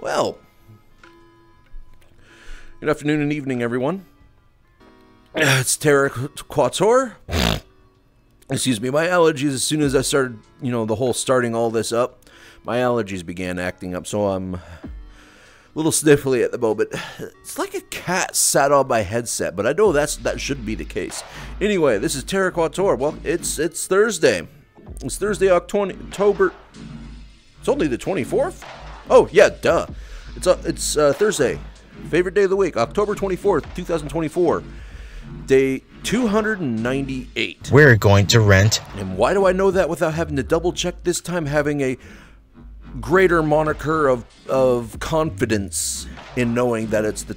Well, good afternoon and evening, everyone. It's Terra Quattuor. Excuse me, my allergies, as soon as I started, you know, the whole starting all this up, my allergies began acting up, so I'm a little sniffly at the moment. It's like a cat sat on my headset, but I know that shouldn't be the case. Anyway, this is Terra Quattuor. Well, it's Thursday. It's Thursday, October. It's only the 24th? Oh, yeah, duh. It's Thursday. Favorite day of the week, October 24th, 2024. Day 298. We're going to rent. And why do I know that without having to double check, this time having a greater moniker of confidence in knowing that it's the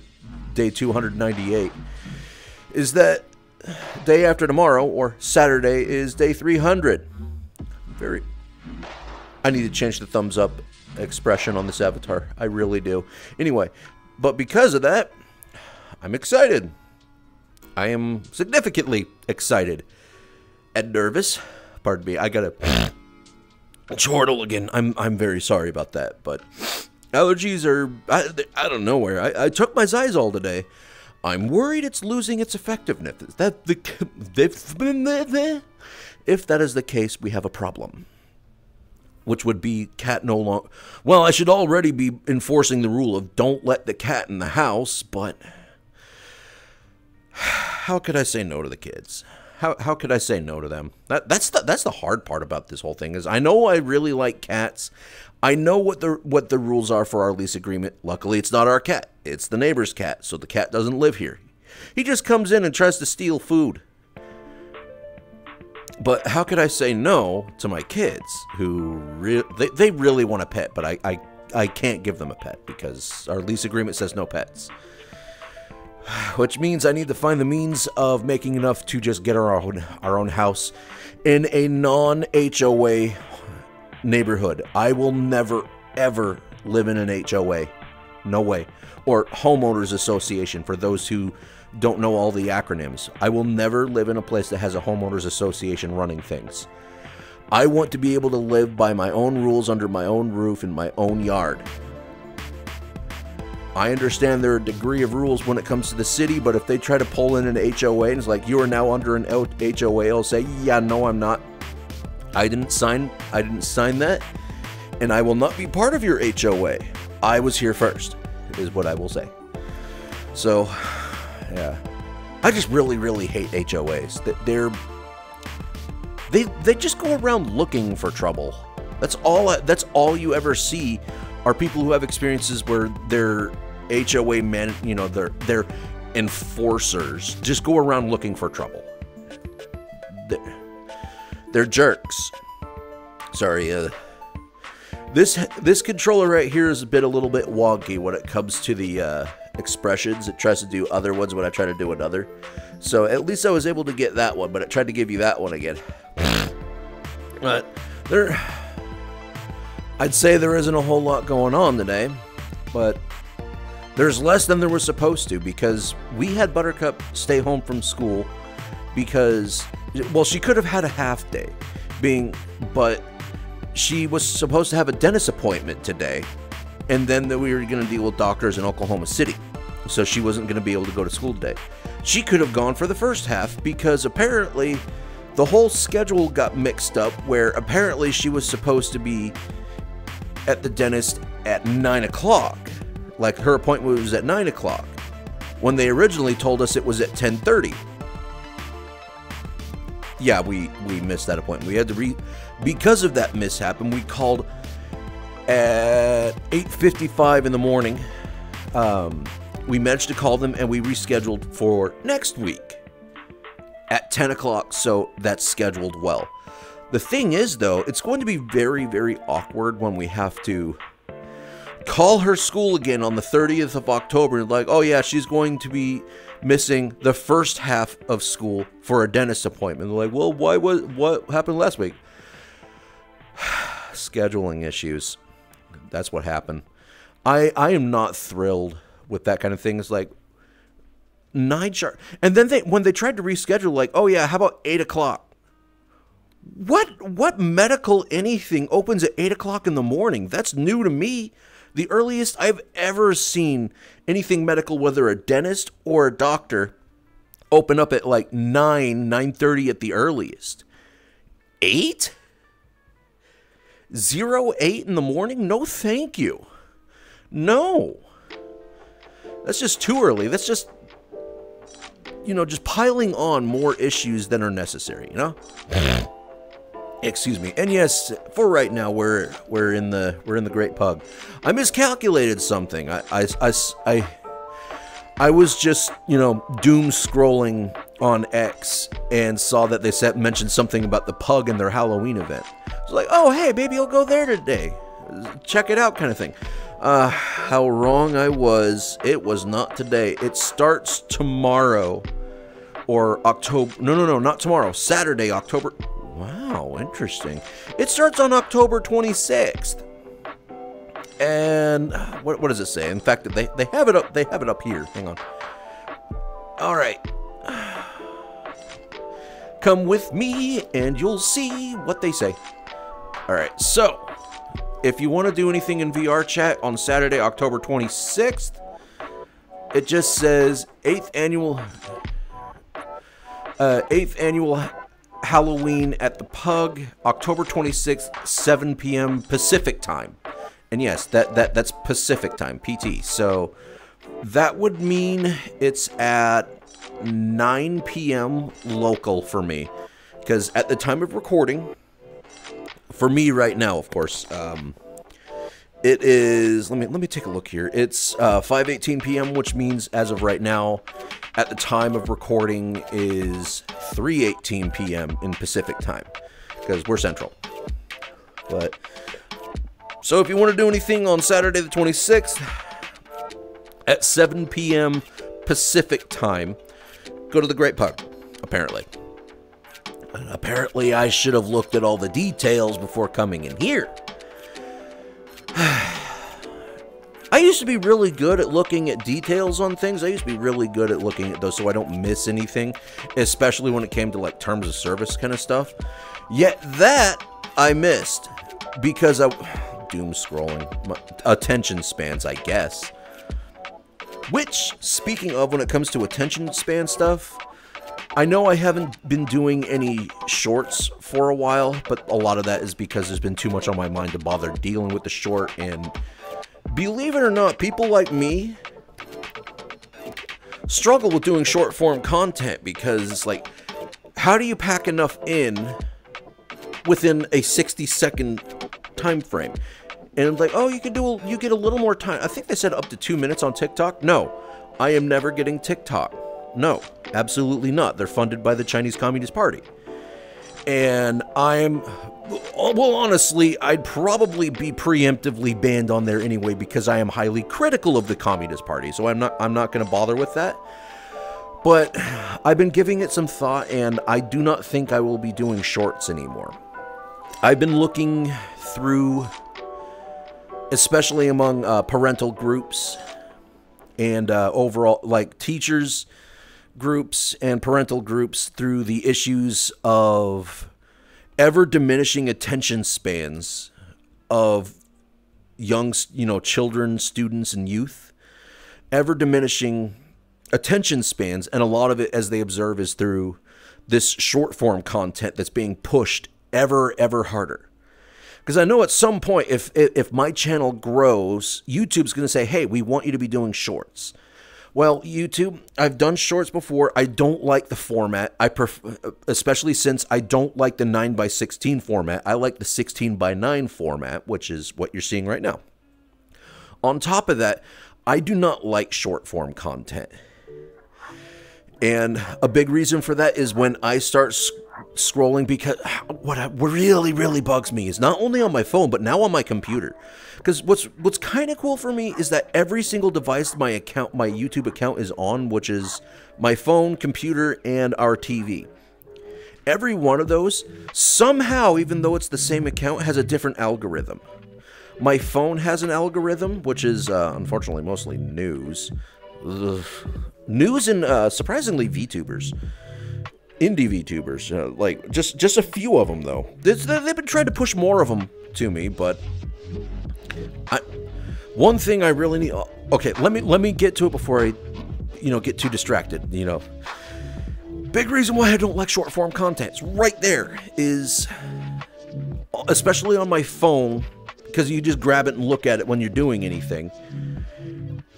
day 298? Is that day after tomorrow, or Saturday, is day 300. Very... I need to change the thumbs up expression on this avatar. I really do. Anyway, but because of that, I'm excited. I am significantly excited and nervous. Pardon me, I gotta chortle again. I'm very sorry about that, but allergies are... I don't know where. I took my Zizol today. I'm worried it's losing its effectiveness. Is that the... If that is the case, we have a problem. Which would be cat no longer... Well, I should already be enforcing the rule of don't let the cat in the house, but... How could I say no to the kids? How could I say no to them? That's the hard part about this whole thing, is I know I really like cats. I know what the rules are for our lease agreement. Luckily, it's not our cat. It's the neighbor's cat, so the cat doesn't live here. He just comes in and tries to steal food. But how could I say no to my kids, who they really want a pet, but I can't give them a pet because our lease agreement says no pets. Which means I need to find the means of making enough to just get our own house in a non-HOA neighborhood. I will never, ever live in an HOA. No way. Or Homeowners Association, for those who don't know all the acronyms. I will never live in a place that has a homeowners association running things. I want to be able to live by my own rules, under my own roof, in my own yard. I understand there are a degree of rules when it comes to the city, but if they try to pull in an HOA and it's like, you are now under an HOA, I'll say, yeah, no, I'm not. I didn't sign that, and I will not be part of your HOA. I was here first, is what I will say. So... yeah, I just really, really hate HOAs. They just go around looking for trouble. That's all you ever see are people who have experiences where their HOA man, you know, their enforcers just go around looking for trouble. They're jerks. Sorry. This controller right here is a little bit wonky when it comes to the expressions. It tries to do other ones when I try to do another. So at least I was able to get that one, but it tried to give you that one again. But there, I'd say there isn't a whole lot going on today, but there's less than there was supposed to, because we had Buttercup stay home from school because, well, she could have had a half day, but she was supposed to have a dentist appointment today. And then we were going to deal with doctors in Oklahoma City. So she wasn't going to be able to go to school today. She could have gone for the first half, because apparently the whole schedule got mixed up, where apparently she was supposed to be at the dentist at 9 o'clock. Like, her appointment was at 9 o'clock, when they originally told us it was at 10:30. Yeah, we missed that appointment. We had to because of that mishap, and we called... at 8:55 in the morning, we managed to call them, and we rescheduled for next week at 10 o'clock, so that's scheduled well. The thing is, though, it's going to be very, very awkward when we have to call her school again on the 30th of October, like, oh yeah, she's going to be missing the first half of school for a dentist appointment. They're like, well, what happened last week? Scheduling issues. That's what happened. I am not thrilled with that kind of thing. It's like 9 sharp, and then when they tried to reschedule, like, oh yeah, how about 8 o'clock? What medical anything opens at 8 o'clock in the morning? That's new to me. The earliest I've ever seen anything medical, whether a dentist or a doctor, open up at like 9, 9:30 at the earliest. 8? 08 in the morning? No, thank you. No. That's just too early. That's just, you know, just piling on more issues than are necessary, you know? Excuse me. And yes, for right now, we're in the Great Pug. I miscalculated something. I was just, you know, doom scrolling on X and saw that they said mentioned something about the pug and their Halloween event. It's like, oh hey, maybe I'll go there today. Check it out, kind of thing. How wrong I was. It was not today. It starts tomorrow, or October. No, not tomorrow. Saturday, October. Wow, interesting. It starts on October 26th. And what does it say? In fact, they have it up. They have it up here. Hang on. All right. Come with me, and you'll see what they say. All right. So, if you want to do anything in VR chat on Saturday, October 26th, it just says 8th annual Halloween at the Pug, October 26th, 7 p.m. Pacific time. And yes, that's Pacific time, PT. So that would mean it's at 9 p.m. local for me, because at the time of recording, for me right now, of course, it is, let me take a look here. It's 5:18 p.m., which means as of right now, at the time of recording is 3:18 p.m. in Pacific time, because we're central. But so if you want to do anything on Saturday the 26th at 7 p.m. Pacific time, go to the Great Pug, apparently. And apparently I should have looked at all the details before coming in here. I used to be really good at looking at details on things. I used to be really good at looking at those so I don't miss anything, especially when it came to like terms of service kind of stuff. Yet that I missed because I doom scrolling. My attention spans, I guess. Which, speaking of, when it comes to attention span stuff, I know I haven't been doing any shorts for a while, but a lot of that is because there's been too much on my mind to bother dealing with the short. And believe it or not, people like me struggle with doing short form content because it's like, how do you pack enough in within a 60-second time frame? And I'm like, oh, you can do, you get a little more time. I think they said up to 2 minutes on TikTok. No, I am never getting TikTok. No, absolutely not. They're funded by the Chinese Communist Party. And I'm, well, honestly, I'd probably be preemptively banned on there anyway because I am highly critical of the Communist Party. So I'm not going to bother with that. But I've been giving it some thought, and I do not think I will be doing shorts anymore. I've been looking through, especially among parental groups and overall, like teachers groups and parental groups, through the issues of ever diminishing attention spans of young, you know, children, students, and youth, ever diminishing attention spans. And a lot of it, as they observe, is through this short form content that's being pushed ever harder. Because I know at some point, if my channel grows, YouTube's going to say, hey, we want you to be doing shorts. Well, YouTube, I've done shorts before. I don't like the format. I prefer, especially since I don't like the 9x16 format. I like the 16x9 format, which is what you're seeing right now. On top of that, I do not like short form content. And a big reason for that is when I start scrolling, because what really bugs me is not only on my phone but now on my computer, because what's kind of cool for me is that every single device my YouTube account is on, which is my phone, computer, and our TV. Every one of those somehow, even though it's the same account, has a different algorithm. My phone has an algorithm which is unfortunately mostly news. Ugh. News and surprisingly VTubers, indie VTubers, like just a few of them though. They've been trying to push more of them to me, but One thing I really need. Okay, let me get to it before I, get too distracted. Big reason why I don't like short form content right there is, especially on my phone, because you just grab it and look at it when you're doing anything.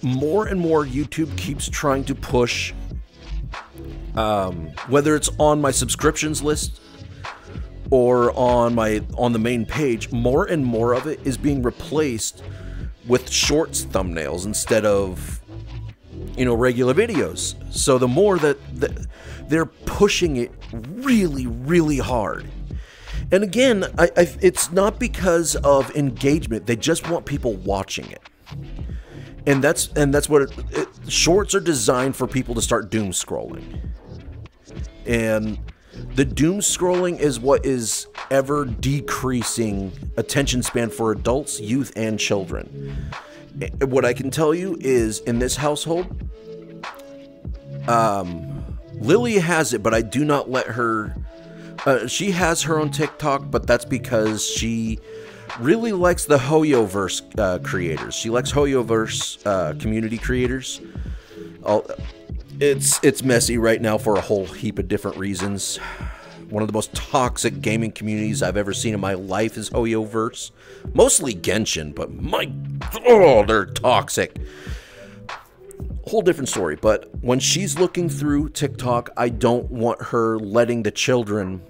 More and more YouTube keeps trying to push, whether it's on my subscriptions list or on the main page, more and more of it is being replaced with shorts thumbnails instead of regular videos. So the more that they're pushing it really hard. And again, it's not because of engagement. They just want people watching it. And that's what shorts are designed for, people to start doom scrolling. And the doom scrolling is what is ever decreasing attention span for adults, youth, and children. What I can tell you is, in this household, Lily has it, but I do not let her. She has her own TikTok, but that's because she really likes the Hoyoverse creators. She likes Hoyoverse community creators. It's messy right now for a whole heap of different reasons. One of the most toxic gaming communities I've ever seen in my life is Hoyoverse. Mostly Genshin, but my God, they're toxic. Whole different story, but when she's looking through TikTok, I don't want her letting the children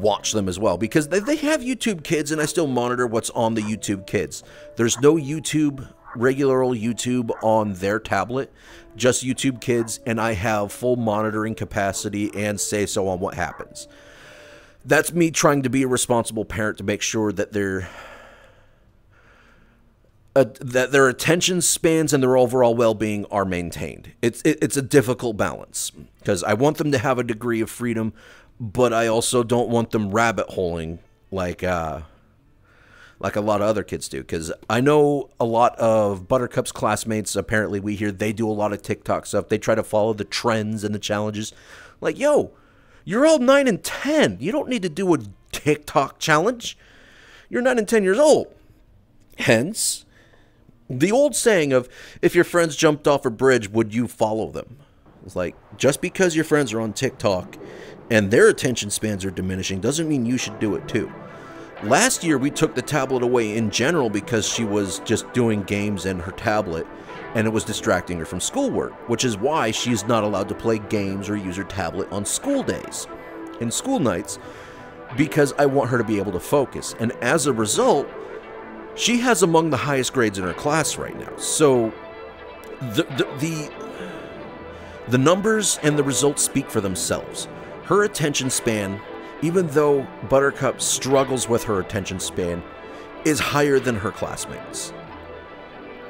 watch them as well, because they have YouTube Kids, and I still monitor what's on the YouTube Kids. There's no YouTube, regular old YouTube on their tablet, just YouTube Kids, and I have full monitoring capacity and say so on what happens. That's me trying to be a responsible parent to make sure that their attention spans and their overall well-being are maintained. It's a difficult balance, because I want them to have a degree of freedom, but I also don't want them rabbit-holing like a lot of other kids do, because I know a lot of Buttercup's classmates, apparently we hear they do a lot of TikTok stuff. They try to follow the trends and the challenges. Like, yo, you're all 9 and 10. You don't need to do a TikTok challenge. You're 9 and 10 years old. Hence, the old saying of, if your friends jumped off a bridge, would you follow them? It's like, just because your friends are on TikTok and their attention spans are diminishing doesn't mean you should do it too. Last year, we took the tablet away in general because she was just doing games in her tablet, and it was distracting her from schoolwork, which is why she's not allowed to play games or use her tablet on school days and school nights, because I want her to be able to focus. And as a result, she has among the highest grades in her class right now. So the numbers and the results speak for themselves. Her attention span, even though Buttercup struggles with her attention span, is higher than her classmates.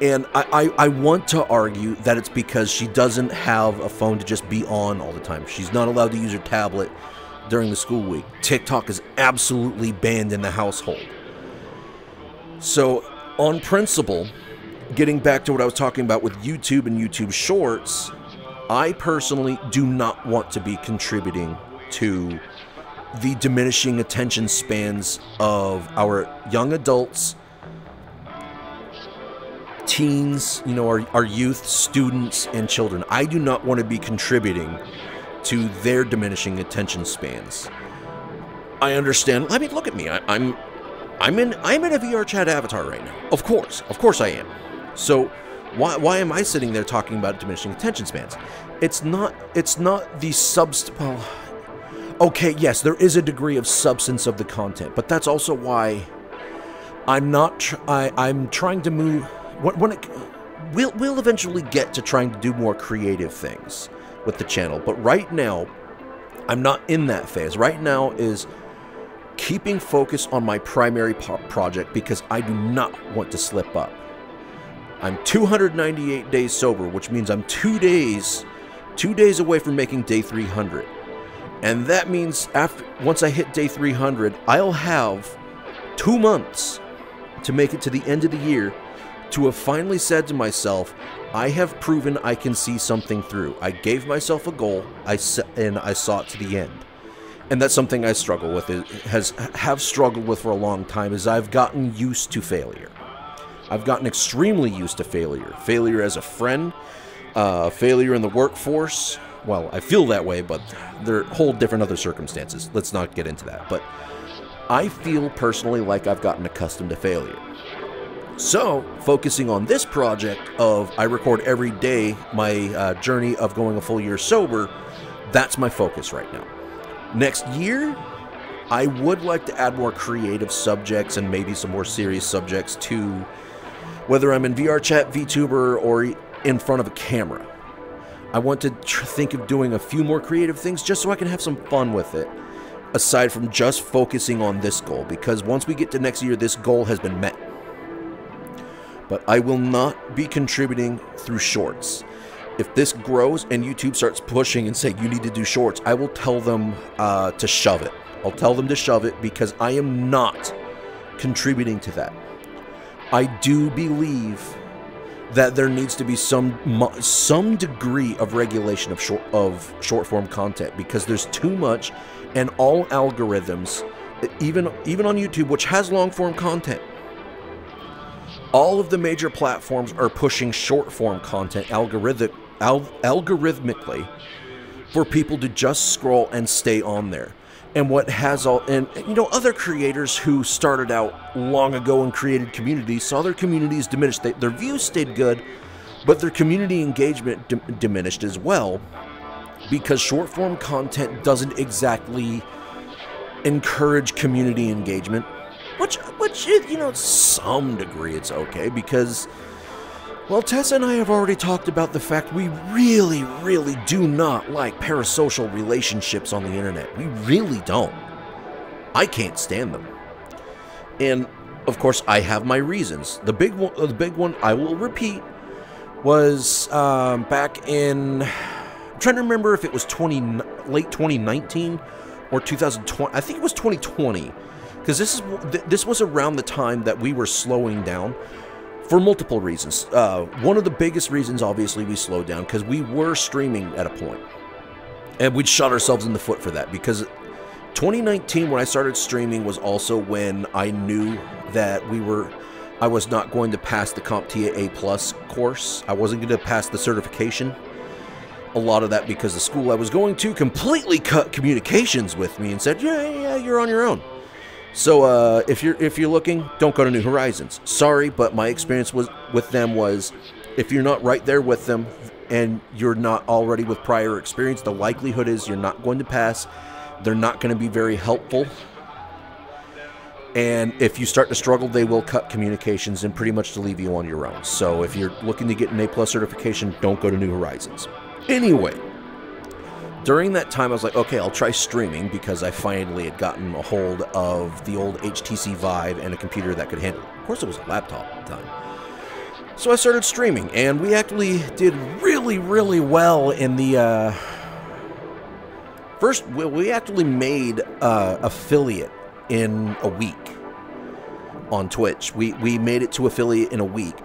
And I want to argue that it's because she doesn't have a phone to just be on all the time. She's not allowed to use her tablet during the school week. TikTok is absolutely banned in the household. So, on principle, getting back to what I was talking about with YouTube and YouTube Shorts, I personally do not want to be contributing to the diminishing attention spans of our young adults, teens, our youth, students, and children. I do not want to be contributing to their diminishing attention spans. I understand. I mean, look at me. I'm in a VRChat avatar right now. Of course I am. So why am I sitting there talking about diminishing attention spans? It's not the substance. Well, okay, yes, there is a degree of substance of the content, but that's also why I'm not. I'm trying to move. We'll eventually get to trying to do more creative things with the channel, but right now, I'm not in that phase. Right now is keeping focus on my primary project, because I do not want to slip up. I'm 298 days sober, which means I'm two days away from making day 300. And that means once I hit day 300, I'll have 2 months to make it to the end of the year to have finally said to myself, I have proven I can see something through. I gave myself a goal, and I saw it to the end. And that's something I struggle with, have struggled with for a long time, is I've gotten used to failure. I've gotten extremely used to failure. Failure as a friend, failure in the workforce. Well, I feel that way, but there are whole different other circumstances. Let's not get into that. But I feel personally like I've gotten accustomed to failure. So, focusing on this project of I record every day my journey of going a full year sober, that's my focus right now. Next year, I would like to add more creative subjects and maybe some more serious subjects to whether I'm in VRChat, VTuber, or in front of a camera. I want to think of doing a few more creative things just so I can have some fun with it, aside from just focusing on this goal, because once we get to next year, this goal has been met. But I will not be contributing through shorts. If this grows and YouTube starts pushing and saying you need to do shorts, I will tell them to shove it. I'll tell them to shove it because I am not contributing to that. I do believe that there needs to be some degree of regulation of short form content, because there's too much, and all algorithms, even on YouTube, which has long form content, all of the major platforms are pushing short form content algorithmically for people to just scroll and stay on there. And what has all, and you know, other creators who started out long ago and created communities saw their communities diminish. Their views stayed good, but their community engagement diminished as well, because short form content doesn't exactly encourage community engagement, which you know, to some degree it's okay, because, well, Tessa and I have already talked about the fact we really, really do not like parasocial relationships on the internet. We really don't. I can't stand them. And, of course, I have my reasons. The big one I will repeat was back in, I'm trying to remember if it was late 2019 or 2020. I think it was 2020, because this was around the time that we were slowing down. For multiple reasons. One of the biggest reasons, obviously, we slowed down because we were streaming at a point. And we'd shot ourselves in the foot for that, because 2019, when I started streaming, was also when I knew that I was not going to pass the CompTIA A+ course. I wasn't going to pass the certification. A lot of that because the school I was going to completely cut communications with me and said, yeah, you're on your own. So if you're looking, don't go to New Horizons. Sorry, but my experience with them was, if you're not right there with them and you're not already with prior experience, the likelihood is you're not going to pass. They're not going to be very helpful. And if you start to struggle, they will cut communications and pretty much to leave you on your own. So if you're looking to get an A+ certification, don't go to New Horizons. Anyway, during that time, I was like, okay, I'll try streaming, because I finally had gotten a hold of the old HTC Vive and a computer that could handle it. Of course, it was a laptop at the time. So I started streaming, and we actually did really, really well in the... First, we actually made affiliate in a week on Twitch. We made it to affiliate in a week,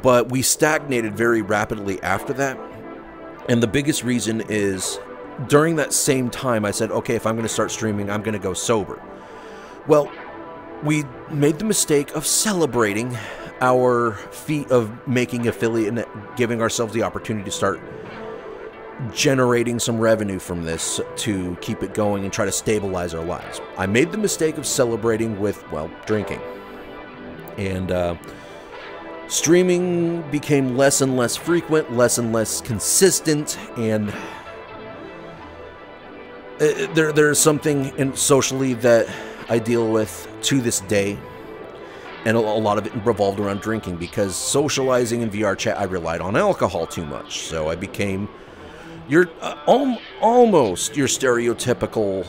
but we stagnated very rapidly after that. And the biggest reason is... during that same time, I said, okay, if I'm going to start streaming, I'm going to go sober. Well, we made the mistake of celebrating our feat of making affiliate and giving ourselves the opportunity to start generating some revenue from this to keep it going and try to stabilize our lives. I made the mistake of celebrating with, well, drinking. And streaming became less and less frequent, less and less consistent, and... There's something socially that I deal with to this day, and a lot of it revolved around drinking, because socializing in VRChat, I relied on alcohol too much, so I became your almost your stereotypical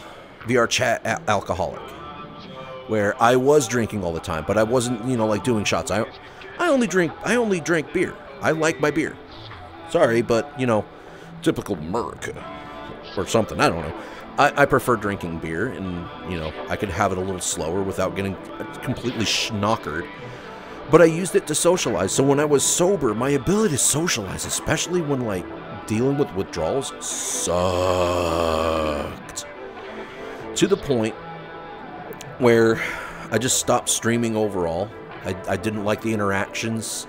VRChat alcoholic, where I was drinking all the time, but I wasn't, you know, like doing shots. I only drank beer. I like my beer. Sorry, but you know, typical America. Or something, I don't know. I prefer drinking beer, and, you know, I could have it a little slower without getting completely schnockered. But I used it to socialize, so when I was sober, my ability to socialize, especially when, like, dealing with withdrawals, sucked. To the point where I just stopped streaming overall. I didn't like the interactions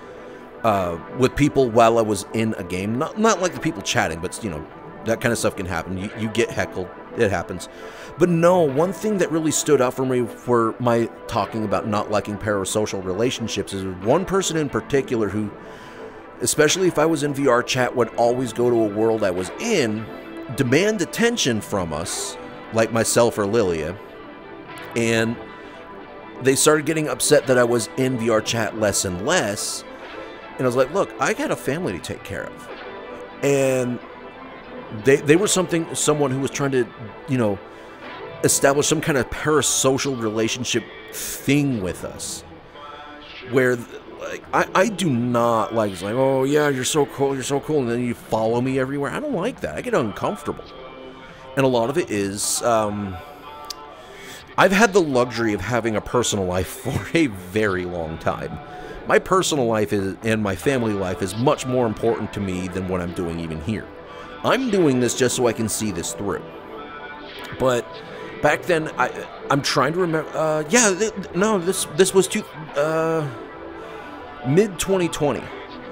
with people while I was in a game. Not like the people chatting, but, you know, that kind of stuff can happen. You get heckled. It happens. But no, one thing that really stood out for me for my talking about not liking parasocial relationships is one person in particular who, especially if I was in VR chat, would always go to a world I was in, demand attention from us, like myself or Lilia, and they started getting upset that I was in VR chat less and less, and I was like, look, I got a family to take care of. And they were someone who was trying to, you know, establish some kind of parasocial relationship thing with us, where like I do not like, it's like, oh yeah, you're so cool, and then you follow me everywhere. I don't like that. I get uncomfortable, and a lot of it is I've had the luxury of having a personal life for a very long time. My personal life and my family life is much more important to me than what I'm doing even here. I'm doing this just so I can see this through. But back then, I'm trying to remember. Yeah, this was mid 2020.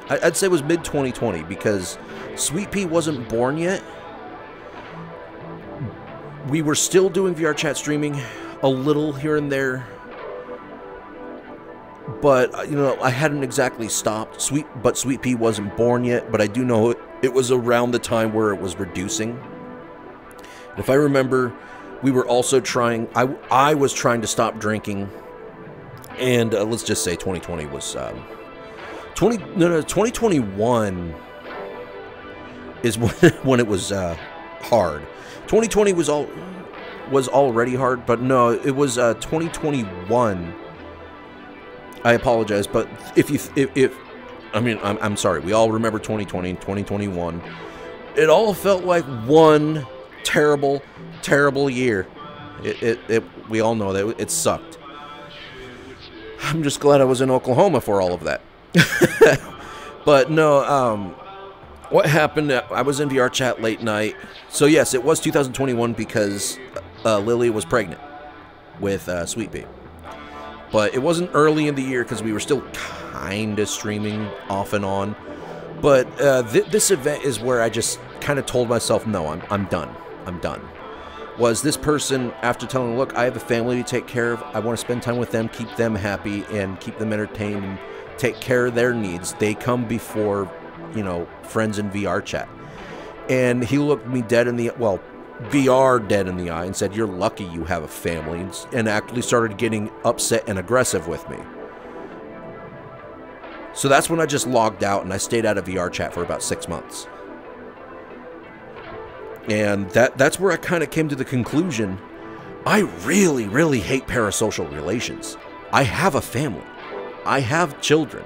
I'd say it was mid 2020 because Sweet Pea wasn't born yet. We were still doing VR chat streaming, a little here and there. But you know, I hadn't exactly stopped. Sweet Pea wasn't born yet. But I do know it was around the time where it was reducing. And if I remember, we were also trying, I was trying to stop drinking, and let's just say 2020 was, 2021 is when it was hard. 2020 was already hard, but no, it was 2021. I apologize, but if I mean, I'm sorry. We all remember 2020 and 2021. It all felt like one terrible, terrible year. We all know that. It sucked. I'm just glad I was in Oklahoma for all of that. But no, what happened? I was in VR chat late night. So yes, it was 2021 because Lily was pregnant with Sweet Pea. But it wasn't early in the year because we were still kind of streaming off and on. But this event is where I just kind of told myself, no, I'm done. I'm done. Was this person, after telling them, look, I have a family to take care of. I want to spend time with them, keep them happy, and keep them entertained, and take care of their needs. They come before, you know, friends in VR chat. And he looked me dead in the, well, VR dead in the eye and said, you're lucky you have a family, and actually started getting upset and aggressive with me. So that's when I just logged out and I stayed out of VR chat for about 6 months. And that's where I kind of came to the conclusion, I really, really hate parasocial relations. I have a family. I have children.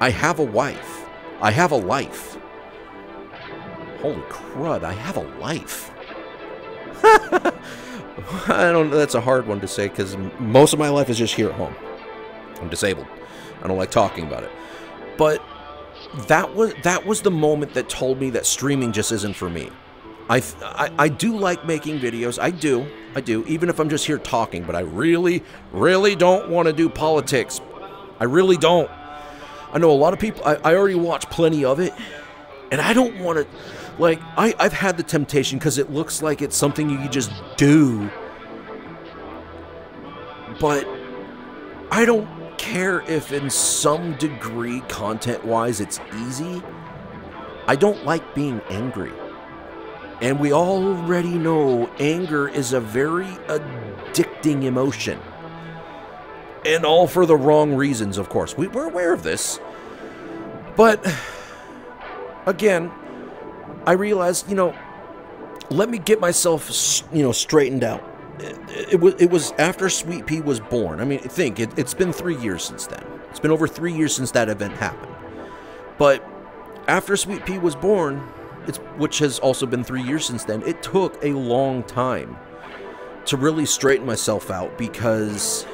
I have a wife. I have a life. Holy crud, I have a life. I don't know, that's a hard one to say because most of my life is just here at home. I'm disabled. I don't like talking about it. But that was the moment that told me that streaming just isn't for me. I do like making videos. I do, even if I'm just here talking, but I really, really don't want to do politics. I really don't. I know a lot of people, I already watch plenty of it, and I don't want to. Like, I've had the temptation because it looks like it's something you just do. But I don't care if in some degree, content-wise, it's easy. I don't like being angry. And we already know anger is a very addicting emotion. And all for the wrong reasons, of course. We're aware of this. But, again, I realized, you know, let me get myself, you know, straightened out. It was after Sweet Pea was born. I mean, think, it's been 3 years since then. It's been over 3 years since that event happened. But after Sweet Pea was born, which has also been 3 years since then, it took a long time to really straighten myself out because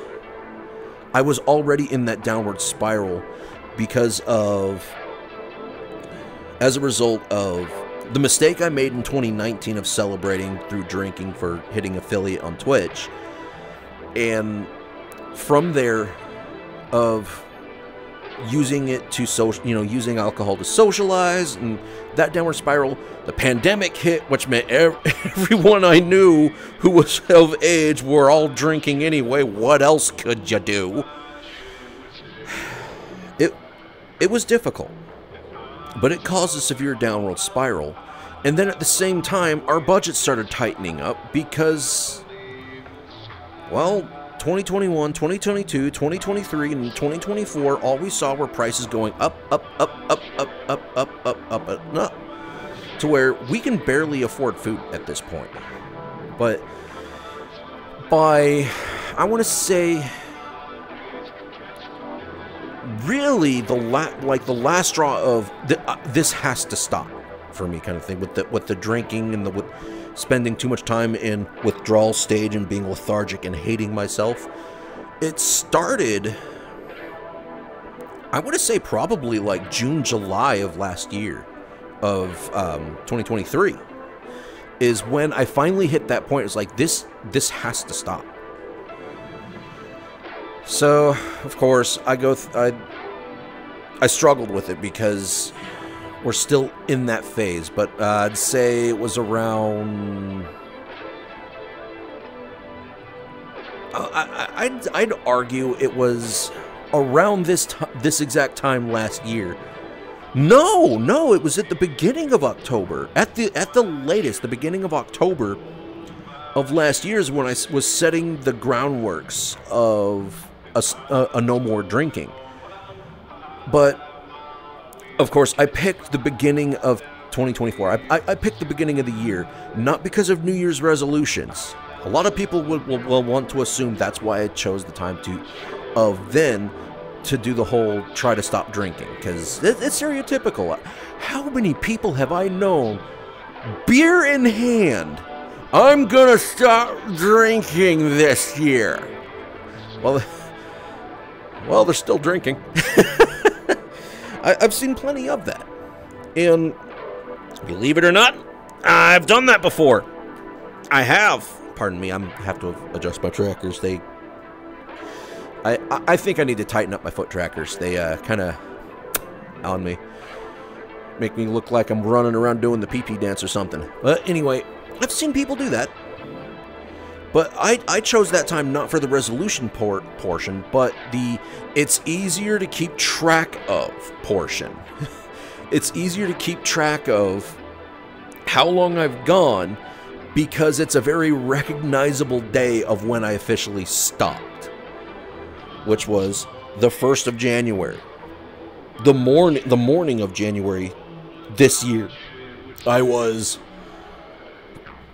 I was already in that downward spiral as a result of the mistake I made in 2019 of celebrating through drinking for hitting affiliate on Twitch. And from there, of using it to social, using alcohol to socialize, and that downward spiral. The pandemic hit, which meant everyone I knew who was of age were all drinking anyway. What else could you do? It was difficult, but it caused a severe downward spiral. And then at the same time, our budget started tightening up because, well, 2021, 2022, 2023, and 2024, all we saw were prices going up, up, up, up, up, up, up, up, up, and up, to where we can barely afford food at this point. But by, I want to say, really the last straw of this has to stop for me kind of thing, with the drinking and with spending too much time in withdrawal stage and being lethargic and hating myself. It started, I want to say, probably like June, July of last year, of 2023, is when I finally hit that point. It's like, this has to stop. So, of course, I struggled with it because we're still in that phase, but I'd say it was around, I'd argue it was around this exact time last year. No, it was at the beginning of October. At the latest, the beginning of October of last year is when I was setting the groundworks of a no more drinking. But of course, I picked the beginning of 2024. I picked the beginning of the year, not because of New Year's resolutions. A lot of people will want to assume that's why I chose the time to do the whole try to stop drinking, because it's stereotypical. How many people have I known, beer in hand, I'm gonna stop drinking this year? Well, they're still drinking. I've seen plenty of that, and believe it or not, I've done that before. I have. Pardon me, I have to adjust my trackers. I think I need to tighten up my foot trackers. They kind of on me, make me look like I'm running around doing the pee-pee dance or something. But anyway, I've seen people do that. But I chose that time not for the resolution portion, but the it's easier to keep track of portion. It's easier to keep track of how long I've gone, because it's a very recognizable day of when I officially stopped, which was the 1st of January. The morning of January this year, I was...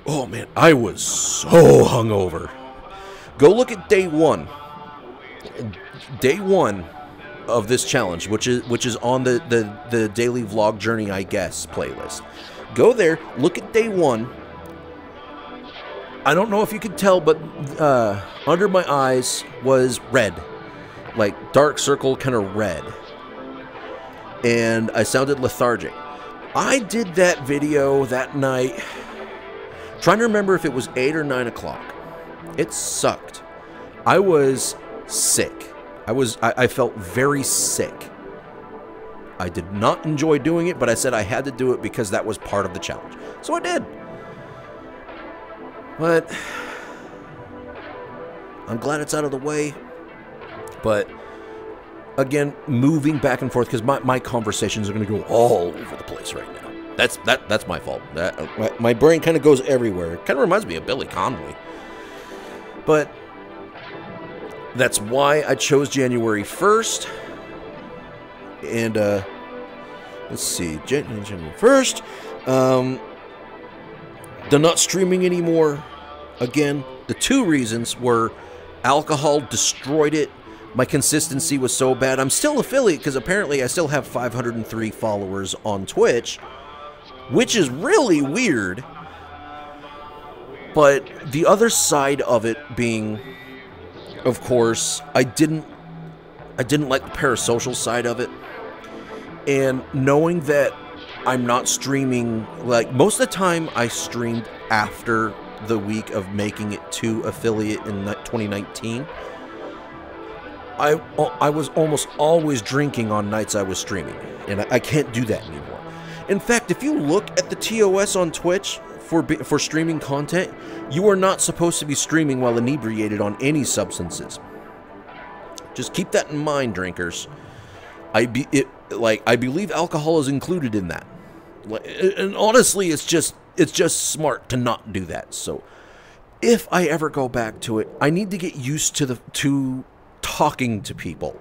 oh man, I was so hungover. Go look at day one. Day one of this challenge, which is on the daily vlog journey, I guess, playlist. Go there, look at day one. I don't know if you could tell, but under my eyes was red. Like dark circle, kind of red. And I sounded lethargic. I did that video that night, trying to remember if it was 8 or 9 o'clock. It sucked. I was sick. I felt very sick. I did not enjoy doing it, but I said I had to do it because that was part of the challenge. So I did. But I'm glad it's out of the way. But again, moving back and forth, because my conversations are going to go all over the place right now. That's my fault. My brain kind of goes everywhere. It kind of reminds me of Billy Conway. But that's why I chose January 1st. And let's see, January 1st. They're not streaming anymore. Again, the two reasons were alcohol destroyed it. My consistency was so bad. I'm still affiliate because apparently I still have 503 followers on Twitch, which is really weird. But the other side of it being, of course, I didn't like the parasocial side of it. And knowing that I'm not streaming, like most of the time I streamed after the week of making it to affiliate in 2019, I was almost always drinking on nights I was streaming, and I can't do that anymore. In fact, if you look at the TOS on Twitch for streaming content, you are not supposed to be streaming while inebriated on any substances. Just keep that in mind, drinkers. I believe alcohol is included in that. And honestly, it's just smart to not do that. So if I ever go back to it, I need to get used to talking to people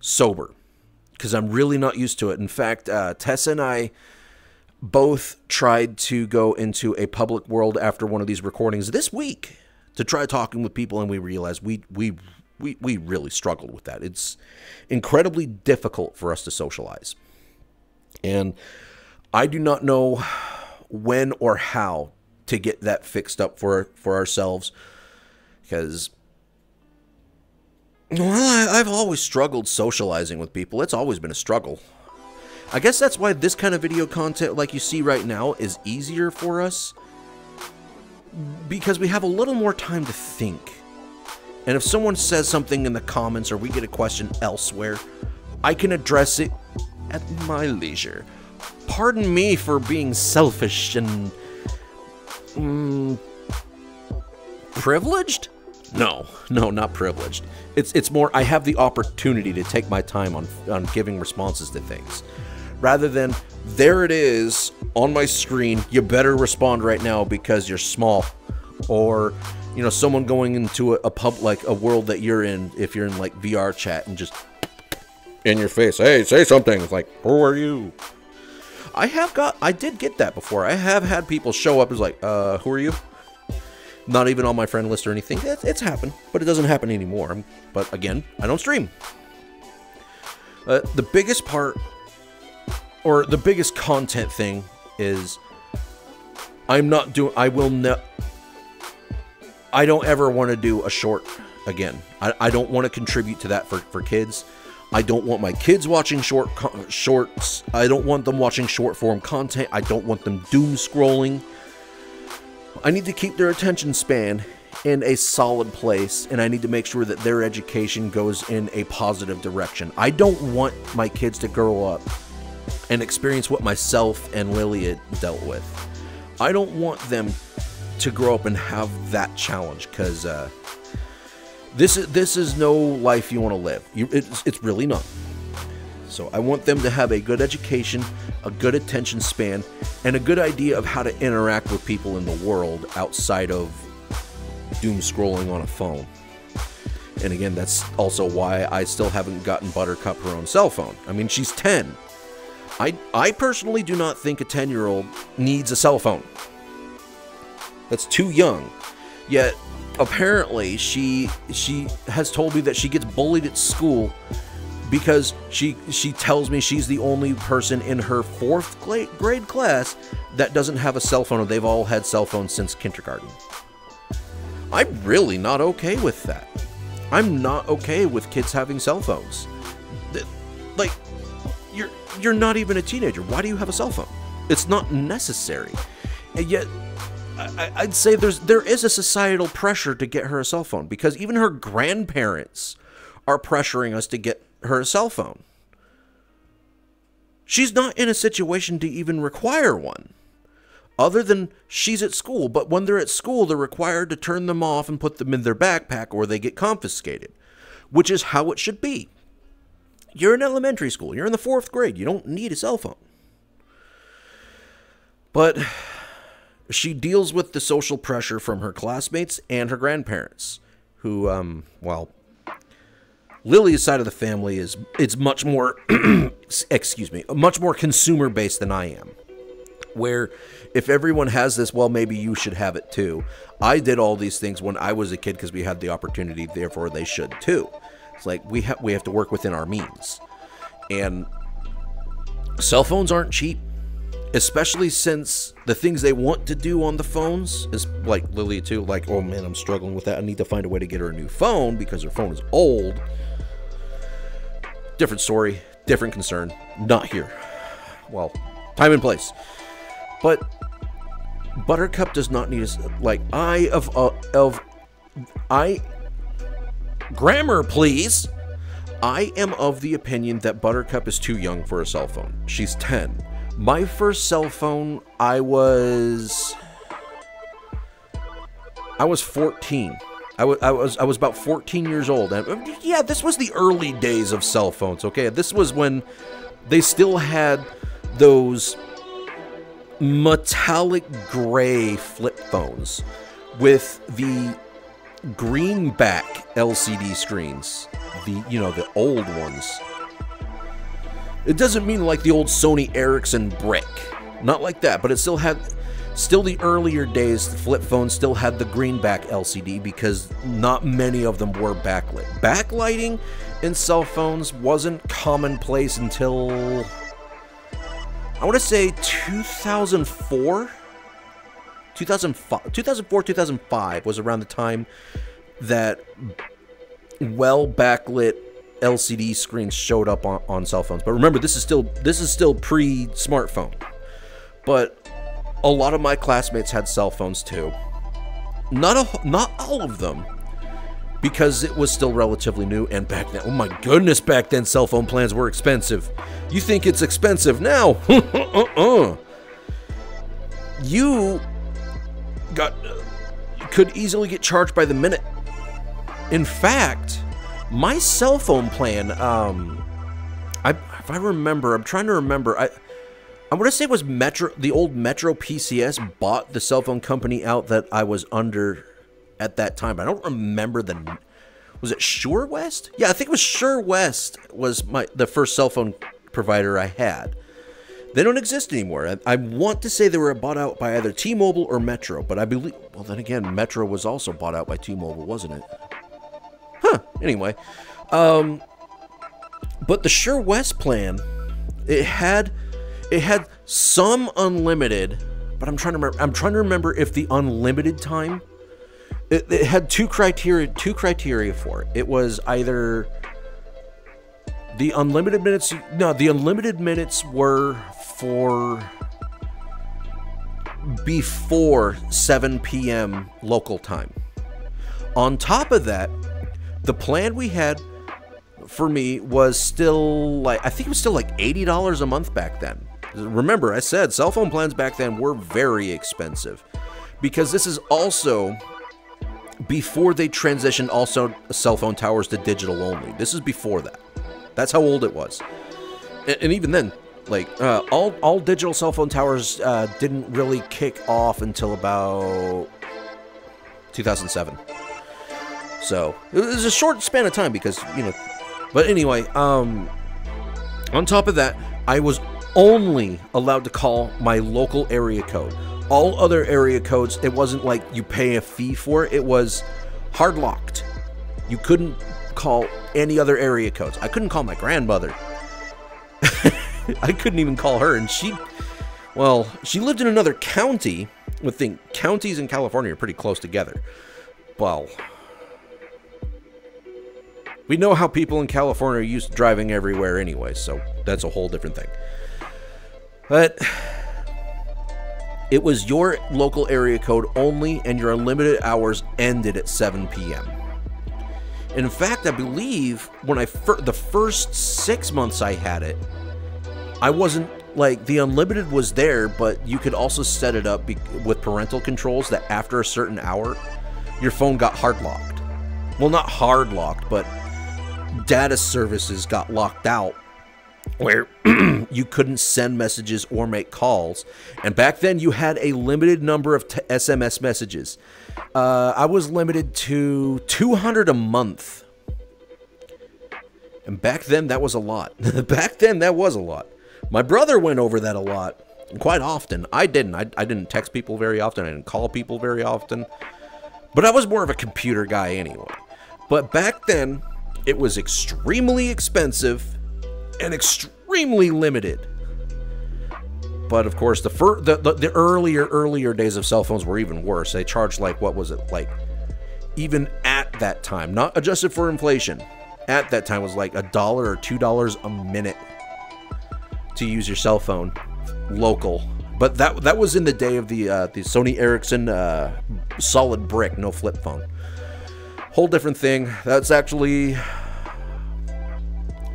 sober, because I'm really not used to it. In fact, Tessa and I both tried to go into a public world after one of these recordings this week to try talking with people, and we realized we really struggled with that. It's incredibly difficult for us to socialize, and I do not know when or how to get that fixed up for ourselves, because, well, I've always struggled socializing with people. It's always been a struggle. I guess that's why this kind of video content like you see right now is easier for us, because we have a little more time to think. And if someone says something in the comments or we get a question elsewhere, I can address it at my leisure. Pardon me for being selfish and privileged? No, not privileged. It's more I have the opportunity to take my time on giving responses to things, rather than there it is on my screen, you better respond right now because you're small, or you know, someone going into a world that you're in, if you're in like VRChat, and just in your face, hey, say something. It's like, who are you? I did get that before. I have had people show up as like, who are you? Not even on my friend list or anything. It's happened, but it doesn't happen anymore. But again, I don't stream. The biggest part, or the biggest content thing, is I don't ever want to do a short again. I don't want to contribute to that for kids. I don't want my kids watching shorts. I don't want them watching short form content. I don't want them doom scrolling. I need to keep their attention span in a solid place, and I need to make sure that their education goes in a positive direction. I don't want my kids to grow up and experience what myself and Lilia dealt with. I don't want them to grow up and have that challenge, because this is no life you want to live. It's really not. So I want them to have a good education, a good attention span, and a good idea of how to interact with people in the world outside of doom scrolling on a phone. And again, that's also why I still haven't gotten Buttercup her own cell phone. I mean, she's 10. I personally do not think a 10-year-old needs a cell phone. That's too young. Yet, apparently, she has told me that she gets bullied at school because she tells me she's the only person in her 4th grade class that doesn't have a cell phone. They've all had cell phones since kindergarten. I'm really not okay with that. I'm not okay with kids having cell phones. Like, you're not even a teenager. Why do you have a cell phone? It's not necessary. And yet, I'd say there is a societal pressure to get her a cell phone, because even her grandparents are pressuring us to get her cell phone. She's not in a situation to even require one, other than she's at school. But when they're at school, they're required to turn them off and put them in their backpack, or they get confiscated, which is how it should be. You're in elementary school. You're in the 4th grade. You don't need a cell phone. But she deals with the social pressure from her classmates and her grandparents, who, well, Lily's side of the family is much more, excuse me, much more consumer-based than I am, where if everyone has this, well, maybe you should have it too. I did all these things when I was a kid because we had the opportunity, therefore they should too. It's like we have to work within our means. And cell phones aren't cheap, especially since the things they want to do on the phones is, like Lily too, like, oh man, I'm struggling with that. I need to find a way to get her a new phone because her phone is old. Different story, different concern, not here. Well, time and place. But Buttercup does not need us. Like, I Grammar, please. I am of the opinion that Buttercup is too young for a cell phone. She's 10. My first cell phone, I was 14. I was about 14 years old. And yeah, this was the early days of cell phones, okay? This was when they still had those metallic gray flip phones with the green back LCD screens, the old ones. It doesn't mean like the old Sony Ericsson brick, not like that, but it still had, still the earlier days, the flip phones still had the green back LCD because not many of them were backlit. Backlighting in cell phones wasn't commonplace until, I want to say 2004, 2005, 2005 was around the time that well-backlit LCD screens showed up on cell phones. But remember, this is still pre-smartphone. But a lot of my classmates had cell phones too. Not all of them, because it was still relatively new. And back then, oh my goodness, back then cell phone plans were expensive. You think it's expensive now? You could easily get charged by the minute. In fact, my cell phone plan, if I remember, I'm trying to remember, I want to say it was Metro, the old Metro PCS bought the cell phone company out that I was under at that time. But I don't remember the, was it SureWest? Yeah, I think it was SureWest was the first cell phone provider I had. They don't exist anymore. I want to say they were bought out by either T-Mobile or Metro, but I believe, well, then again, Metro was also bought out by T-Mobile, wasn't it? Huh, anyway. But the SureWest plan, it had some unlimited, but I'm trying to remember if the unlimited time, it had two criteria for it. It was either the unlimited minutes, no, the unlimited minutes were for before 7 p.m. local time. On top of that, the plan we had for me was still like, I think it was still like $80 a month back then. Remember, I said cell phone plans back then were very expensive, because this is also before they transitioned also cell phone towers to digital only. This is before that. That's how old it was. And even then, like, all digital cell phone towers didn't really kick off until about 2007. So it was a short span of time because, but anyway, on top of that, I was only allowed to call my local area code. All other area codes, it wasn't like you pay a fee for it. It was hard locked. You couldn't call any other area codes. I couldn't call my grandmother. I couldn't even call her, and she lived in another county. I think counties in California are pretty close together. Well, we know how people in California are used to driving everywhere anyway, so that's a whole different thing. But it was your local area code only, and your unlimited hours ended at 7 p.m. In fact, I believe when the first 6 months I had it, I wasn't, like, the unlimited was there, but you could also set it up with parental controls that after a certain hour, your phone got hard locked. Well, not hard locked, but data services got locked out where you couldn't send messages or make calls. And back then you had a limited number of SMS messages. I was limited to 200 a month. And back then, that was a lot. Back then, that was a lot. My brother went over that a lot, and quite often. I didn't. I didn't text people very often. I didn't call people very often. But I was more of a computer guy anyway. But back then, it was extremely expensive and extremely limited. But of course, the earlier days of cell phones were even worse. They charged, like, what was it, like, even at that time, not adjusted for inflation, at that time was like $1 or $2 a minute to use your cell phone local. But that was in the day of the Sony Ericsson solid brick, no flip phone. Whole different thing. That's actually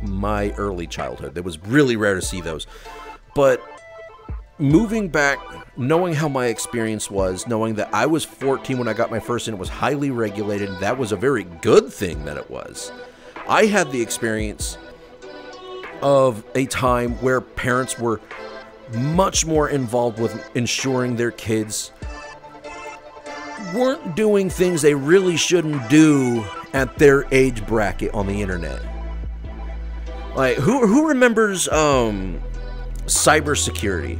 my early childhood. It was really rare to see those. But moving back, knowing how my experience was, knowing that I was 14 when I got my first and it was highly regulated, that was a very good thing that it was. I had the experience of a time where parents were much more involved with ensuring their kids weren't doing things they really shouldn't do at their age bracket on the internet. Like, who remembers cybersecurity?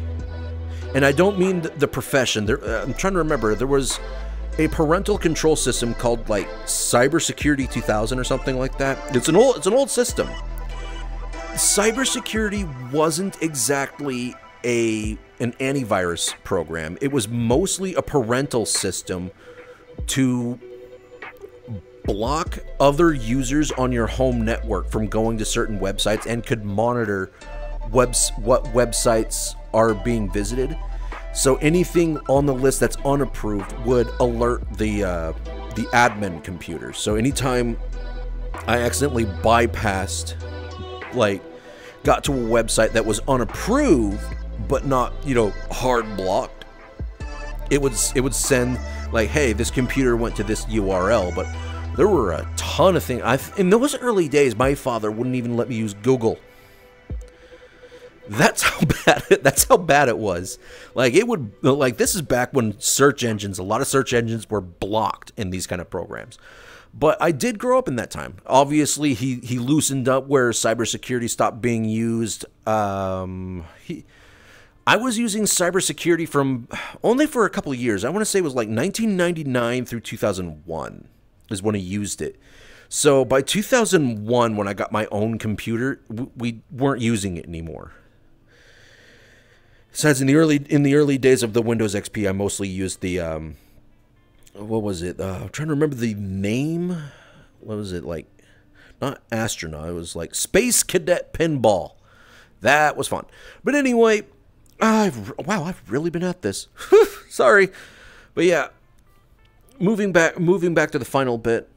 And I don't mean the profession. I'm trying to remember. There was a parental control system called like Cybersecurity 2000 or something like that. It's an old system. Cybersecurity wasn't exactly an antivirus program. It was mostly a parental system to block other users on your home network from going to certain websites, and could monitor what websites are being visited. So anything on the list that's unapproved would alert the admin computer. So anytime I accidentally bypassed, like, got to a website that was unapproved but not, you know, hard blocked, it would send like, hey, this computer went to this URL. But there were a ton of things. In those early days, my father wouldn't even let me use Google. That's how bad it was. Like, it would, like, this is back when search engines, a lot of search engines were blocked in these kind of programs. But I did grow up in that time. Obviously, he loosened up where cybersecurity stopped being used. I was using cybersecurity only for a couple of years. I want to say it was like 1999 through 2001 is when he used it. So by 2001, when I got my own computer, we weren't using it anymore. Besides, in the early days of the Windows XP, I mostly used the what was it? I'm trying to remember the name. What was it, like? Not Astronaut. It was like Space Cadet Pinball. That was fun. But anyway, I've really been at this. Sorry, but yeah, moving back to the final bit.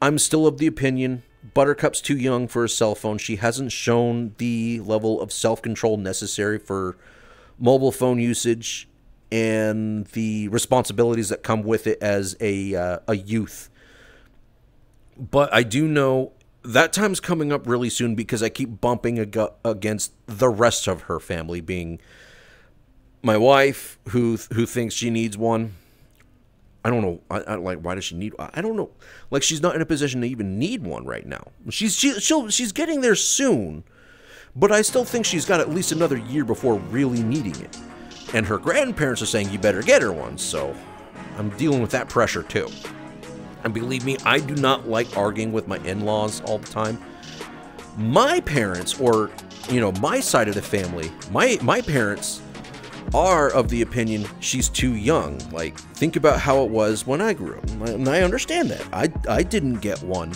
I'm still of the opinion Buttercup's too young for a cell phone. She hasn't shown the level of self-control necessary for mobile phone usage and the responsibilities that come with it as a youth. But I do know that time's coming up really soon, because I keep bumping against the rest of her family, being my wife, who thinks she needs one. I don't know. Like, why does she need? I don't know. Like, she's not in a position to even need one right now. She's getting there soon, but I still think she's got at least another year before really needing it. And her grandparents are saying you better get her one, so I'm dealing with that pressure too. And believe me, I do not like arguing with my in-laws all the time. My parents, or, you know, my side of the family, my parents are of the opinion she's too young. Like, think about how it was when I grew up, and I understand that. I didn't get one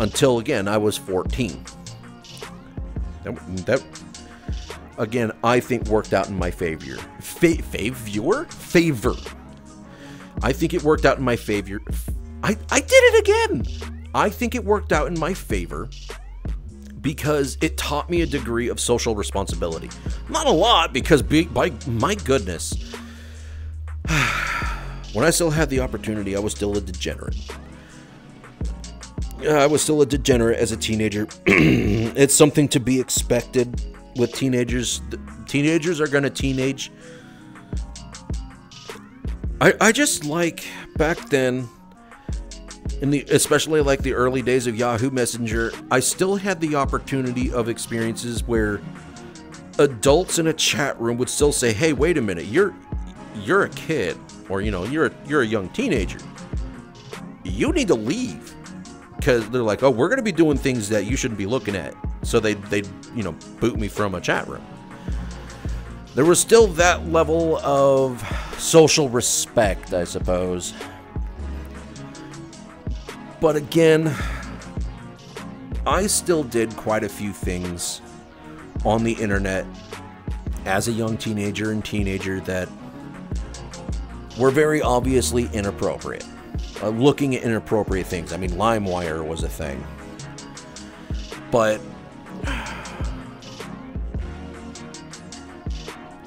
until, again, I was 14. That again, I think worked out in my favor. Favor. I think it worked out in my favor. I did it again. I think it worked out in my favor, because it taught me a degree of social responsibility. Not a lot, because my goodness, when I still had the opportunity, I was still a degenerate. I was still a degenerate as a teenager. It's something to be expected with teenagers. Teenagers are gonna teenage. I just, like, back then, especially like the early days of Yahoo Messenger, I still had the opportunity of experiences where adults in a chat room would still say, "Hey, wait a minute, you're a kid, or, you know, you're a young teenager. You need to leave," because they're like, "Oh, we're gonna be doing things that you shouldn't be looking at." So they'd you know, boot me from a chat room. There was still that level of social respect, I suppose. But again, I still did quite a few things on the internet as a young teenager that were very obviously inappropriate. looking at inappropriate things. I mean, LimeWire was a thing. But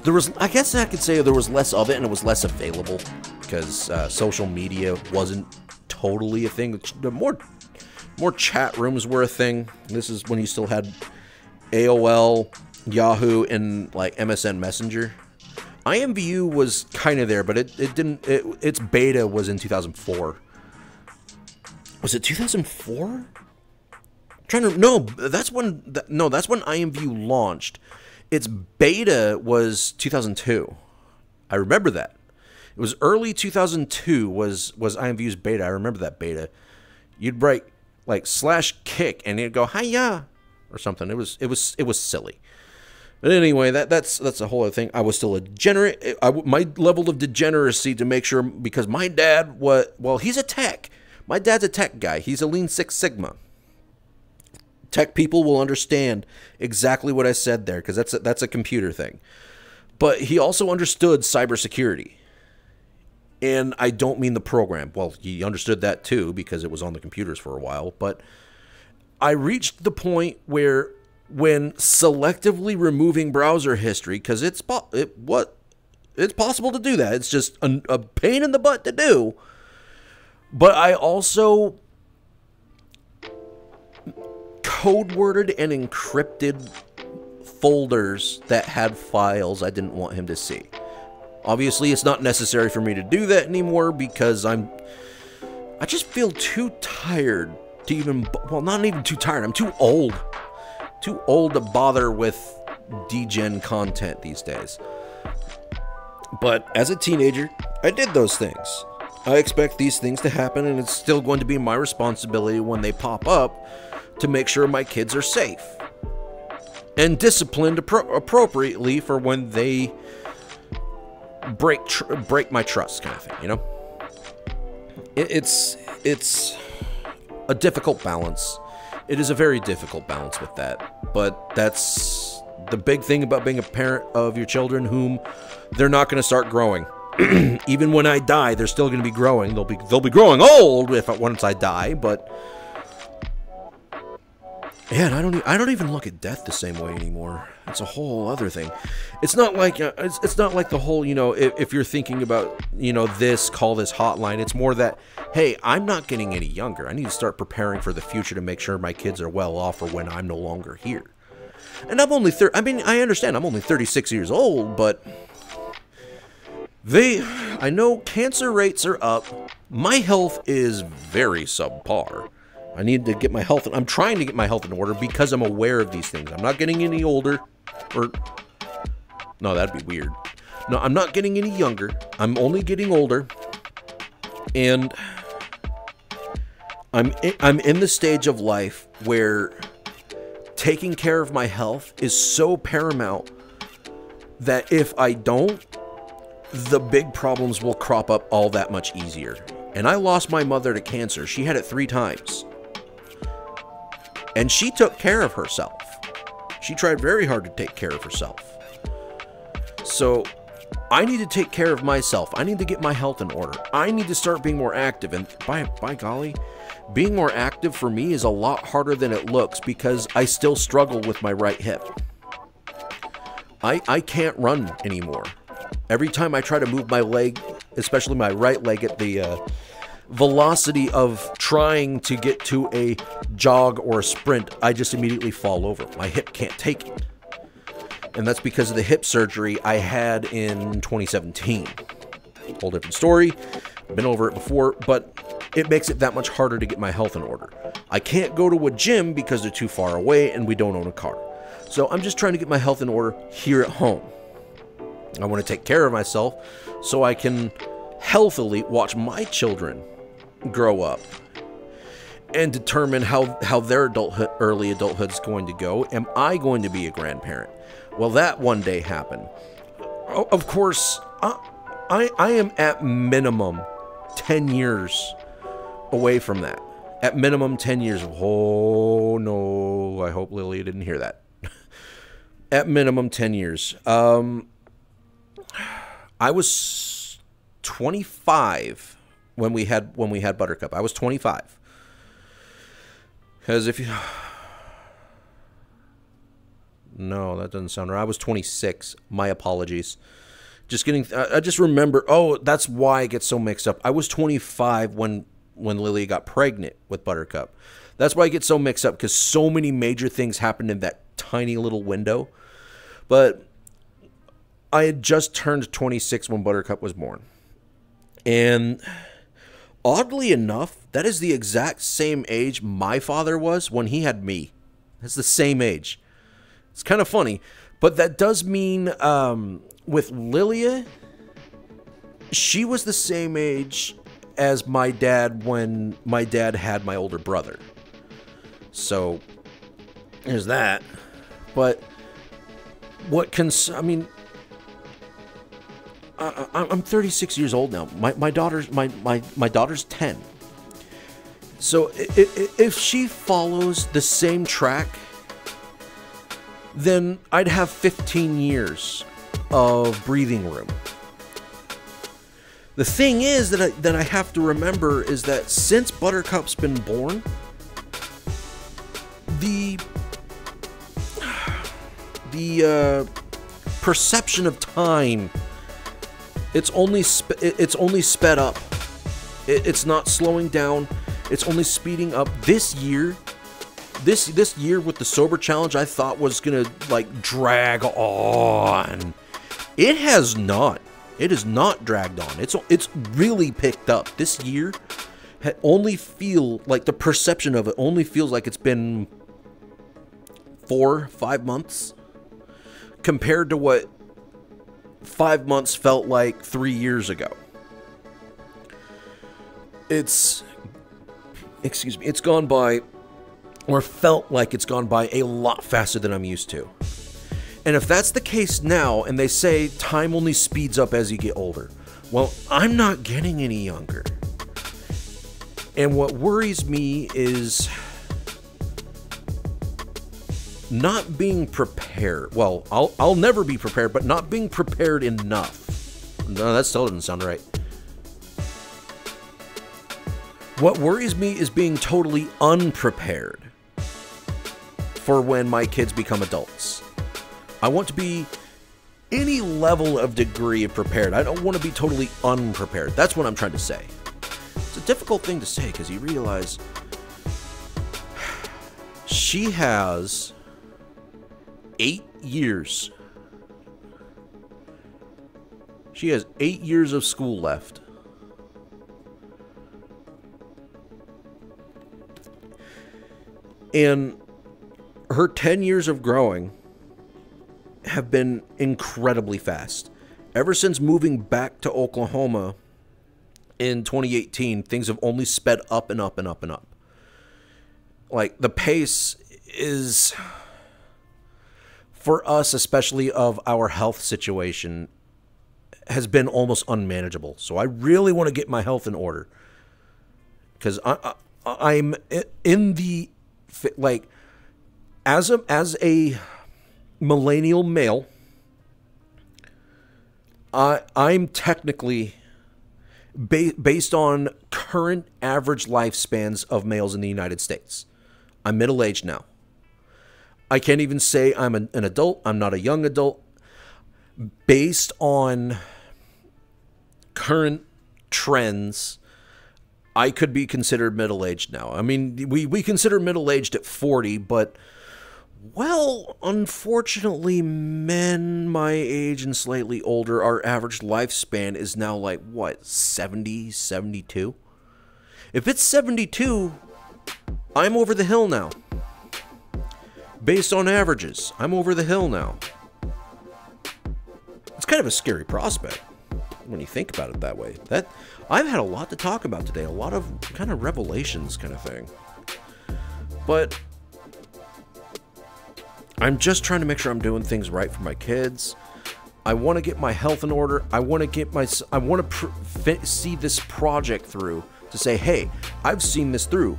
there was, I guess I could say there was less of it and it was less available because social media wasn't totally a thing. More chat rooms were a thing. This is when you still had AOL, Yahoo, and like MSN Messenger. IMVU was kind of there, but its beta was in 2004. Was it 2004? Trying to, no, that's when IMVU launched. Its beta was 2002. I remember that. It was early 2002 was IMVU's beta. I remember that beta. You'd write like /kick and it'd go hiya or something. It was silly. But anyway, that's a whole other thing. I was still a degenerate. My level of degeneracy to make sure, because my dad was, well, he's a tech. My dad's a tech guy. He's a Lean Six Sigma. Tech people will understand exactly what I said there, because that's a computer thing. But he also understood cybersecurity. And I don't mean the program. Well, he understood that too, because it was on the computers for a while. But I reached the point where, when selectively removing browser history, because it's possible to do that. It's just a pain in the butt to do. But I also code worded and encrypted folders that had files I didn't want him to see. Obviously, it's not necessary for me to do that anymore because I just feel too tired to even, well, not even too tired. I'm too old. Too old to bother with degen content these days. But as a teenager, I did those things. I expect these things to happen, and it's still going to be my responsibility when they pop up to make sure my kids are safe and disciplined appropriately for when they break my trust, kind of thing. You know, it's a difficult balance. It is a very difficult balance with that, but that's the big thing about being a parent of your children, whom they're not going to start growing. Even when I die, they're still going to be growing. They'll be growing old once I die, but man, I don't even look at death the same way anymore. It's a whole other thing. It's not like it's not like the whole, you know, if you're thinking about, you know, this, call this hotline. It's more that, hey, I'm not getting any younger. I need to start preparing for the future to make sure my kids are well off for when I'm no longer here. And I'm only I mean, I understand I'm only 36 years old, but I know cancer rates are up. My health is very subpar. I need to get my health, I'm trying to get my health in order because I'm aware of these things. I'm not getting any older, or, no, that'd be weird. No, I'm not getting any younger. I'm only getting older, and I'm in the stage of life where taking care of my health is so paramount that if I don't, the big problems will crop up all that much easier. And I lost my mother to cancer. She had it 3 times. And she took care of herself. She tried very hard to take care of herself. So I need to take care of myself. I need to get my health in order. I need to start being more active. And by golly, being more active for me is a lot harder than it looks because I still struggle with my right hip. I can't run anymore. Every time I try to move my leg, especially my right leg, at the velocity of trying to get to a jog or a sprint, I just immediately fall over. My hip can't take it. And that's because of the hip surgery I had in 2017. Whole different story. Been over it before, but it makes it that much harder to get my health in order. I can't go to a gym because they're too far away and we don't own a car. So I'm just trying to get my health in order here at home. I want to take care of myself so I can healthily watch my children grow up and determine how their adulthood, early adulthood is going to go. Am I going to be a grandparent? Will that one day happen? Of course, I am at minimum 10 years away from that. At minimum 10 years. Oh, no. I hope Lily didn't hear that. At minimum 10 years. I was 25 when we had Buttercup. I was 25. Because if you... No, that doesn't sound right. I was 26. My apologies. Just getting... I just remember... Oh, that's why I get so mixed up. I was 25 when Lily got pregnant with Buttercup. That's why I get so mixed up, because so many major things happened in that tiny little window. But I had just turned 26 when Buttercup was born. And oddly enough, that is the exact same age my father was when he had me. That's the same age. It's kind of funny, but that does mean with Lilia, she was the same age as my dad when my dad had my older brother. So there's that. But what I mean, I'm 36 years old now. My daughter's 10. So if she follows the same track, then I'd have 15 years of breathing room. The thing is that I have to remember is that since Buttercup's been born, the perception of time, it's only sped up. It's not slowing down. It's only speeding up. This year, this year with the sober challenge, I thought was gonna like drag on. It has not. It is not dragged on. It's really picked up this year. Only feel like the perception of it only feels like it's been 4 or 5 months compared to what 5 months felt like 3 years ago. It's gone by, or felt like it's gone by, a lot faster than I'm used to. And if that's the case now, and they say time only speeds up as you get older, well, I'm not getting any younger. And what worries me is not being prepared. Well, I'll never be prepared, but not being prepared enough. No, that still doesn't sound right. What worries me is being totally unprepared for when my kids become adults. I want to be any level of degree of prepared. I don't want to be totally unprepared. That's what I'm trying to say. It's a difficult thing to say because you realize she has 8 years. She has 8 years of school left. And her 10 years of growing have been incredibly fast. Ever since moving back to Oklahoma in 2018, things have only sped up and up and up and up. Like, the pace is, for us, especially of our health situation, has been almost unmanageable. So I really want to get my health in order. Because I'm in the, like, as a millennial male, I'm technically, based on current average lifespans of males in the United States, I'm middle-aged now. I can't even say I'm an adult. I'm not a young adult. Based on current trends, I could be considered middle-aged now. I mean, we consider middle-aged at 40, but... well, unfortunately, men my age and slightly older, our average lifespan is now like, what, 70, 72? If it's 72, I'm over the hill now. Based on averages, I'm over the hill now. It's kind of a scary prospect when you think about it that way. That I've had a lot to talk about today, a lot of kind of revelations kind of thing. But... I'm just trying to make sure I'm doing things right for my kids. I want to get my health in order. I want to see this project through to say, hey, I've seen this through.